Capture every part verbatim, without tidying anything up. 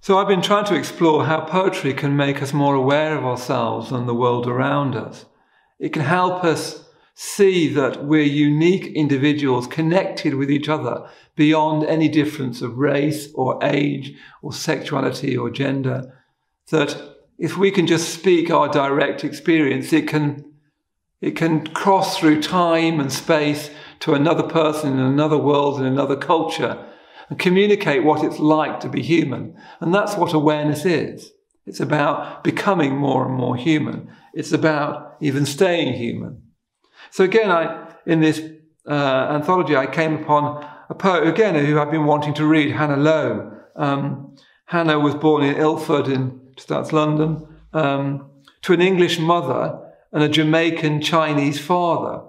So I've been trying to explore how poetry can make us more aware of ourselves and the world around us. It can help us see that we're unique individuals connected with each other beyond any difference of race or age or sexuality or gender. That if we can just speak our direct experience, it can, it can cross through time and space to another person in another world, in another culture, and communicate what it's like to be human. And that's what awareness is. It's about becoming more and more human. It's about even staying human. So again, I, in this uh, anthology, I came upon a poet, again, who I've been wanting to read, Hannah Lowe. Um, Hannah was born in Ilford, in that's London, um, to an English mother and a Jamaican Chinese father.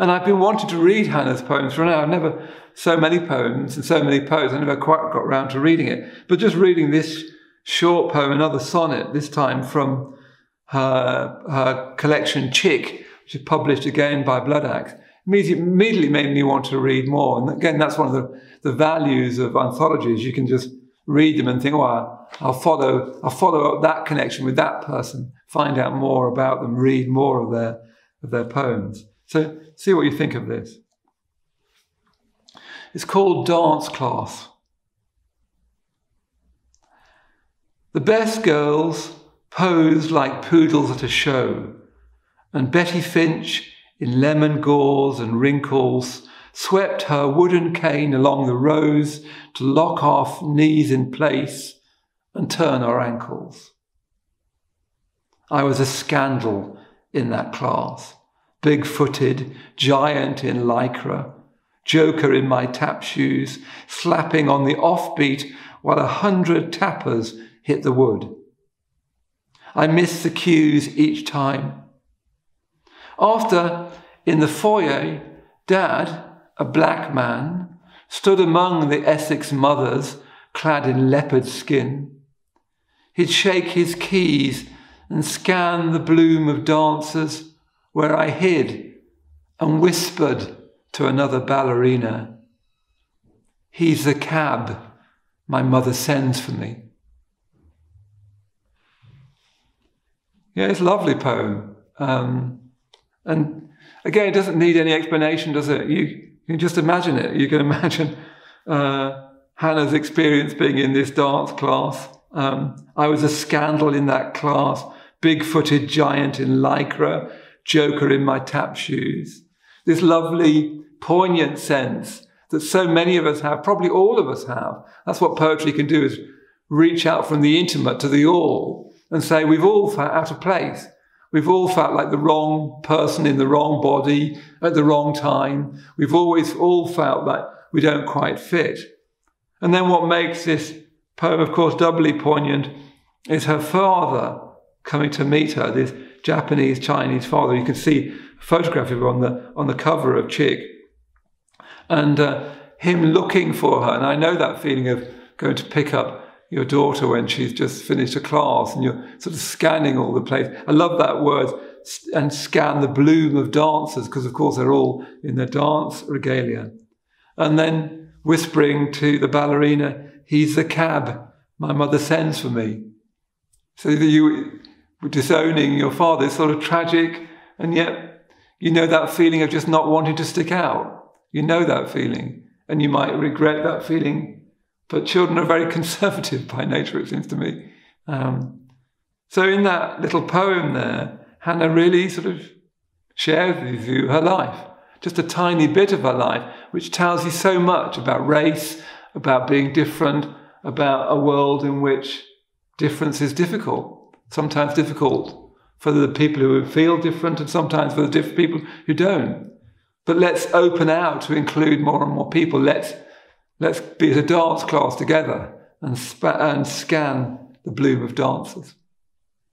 And I've been wanting to read Hannah's poems for an hour. I've never, so many poems and so many poets, I never quite got round to reading it. But just reading this short poem, another sonnet, this time from her, her collection Chick, which is published again by Bloodaxe, immediately made me want to read more. And again, that's one of the, the values of anthologies. You can just read them and think, well, I'll follow, I'll follow up that connection with that person, find out more about them, read more of their, of their poems. So see what you think of this. It's called Dance Class. The best girls posed like poodles at a show, and Betty Finch in lemon gauze and wrinkles swept her wooden cane along the rows to lock our knees in place and turn our ankles. I was a scandal in that class. Big-footed, giant in lycra, joker in my tap shoes, slapping on the offbeat while a hundred tappers hit the wood. I missed the cues each time. After, in the foyer, Dad, a black man, stood among the Essex mothers clad in leopard skin. He'd shake his keys and scan the bloom of dancers where I hid and whispered to another ballerina, "He's the cab my mother sends for me." Yeah, it's a lovely poem. Um, and again, it doesn't need any explanation, does it? You, you can just imagine it. You can imagine uh, Hannah's experience being in this dance class. Um, I was a scandal in that class, big-footed giant in lycra, joker in my tap shoes. This lovely, poignant sense that so many of us have, probably all of us have. That's what poetry can do, is reach out from the intimate to the all and say, we've all felt out of place. We've all felt like the wrong person in the wrong body at the wrong time. We've always all felt like we don't quite fit. And then what makes this poem, of course, doubly poignant is her father coming to meet her, this Japanese, Chinese father. You can see a photograph of him on the, on the cover of Chick. And uh, him looking for her. And I know that feeling of going to pick up your daughter when she's just finished a class and you're sort of scanning all the place. I love that word, and scan the bloom of dancers, because of course they're all in their dance regalia. And then whispering to the ballerina, "He's the cab my mother sends for me." So that you... disowning your father is sort of tragic, and yet you know that feeling of just not wanting to stick out. You know that feeling, and you might regret that feeling, but children are very conservative by nature, it seems to me. Um, so in that little poem there, Hannah really sort of shares with you her life, just a tiny bit of her life, which tells you so much about race, about being different, about a world in which difference is difficult. Sometimes difficult for the people who feel different, and sometimes for the different people who don't. But let's open out to include more and more people. Let's, let's be at a dance class together and, sp and scan the bloom of dancers.